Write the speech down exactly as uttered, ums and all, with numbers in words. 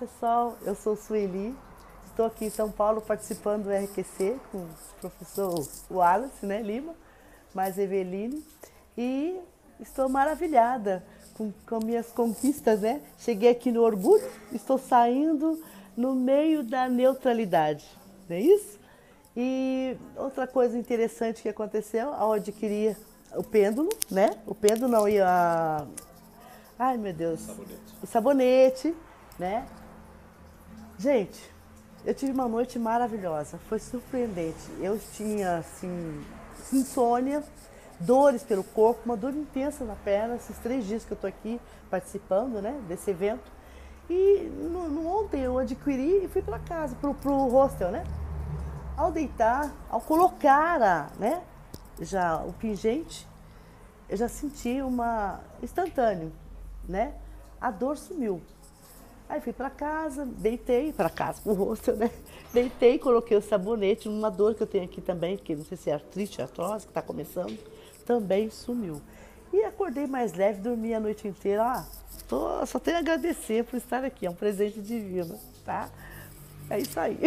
Olá pessoal, eu sou Sueli, estou aqui em São Paulo participando do R Q C com o professor Wallace né, Lima, mais Eveline, e estou maravilhada com, com minhas conquistas, né? Cheguei aqui no orgulho, estou saindo no meio da neutralidade, não é isso? E outra coisa interessante que aconteceu ao adquirir o pêndulo, né? O pêndulo não, e a... Ai meu Deus, o sabonete. O sabonete né? Gente, eu tive uma noite maravilhosa, foi surpreendente. Eu tinha, assim, insônia, dores pelo corpo, uma dor intensa na perna, esses três dias que eu tô aqui participando, né, desse evento. E no, no ontem eu adquiri e fui para casa, pro, pro hostel, né? Ao deitar, ao colocar, a, né, já o pingente, eu já senti uma instantâneo, né? A dor sumiu. Aí fui para casa, deitei, para casa, pro hostel, né? Deitei, coloquei o sabonete, numa dor que eu tenho aqui também, que não sei se é artrite, artrose, que está começando, também sumiu. E acordei mais leve, dormi a noite inteira. Ah, tô, só tenho a agradecer por estar aqui, é um presente divino, tá? É isso aí.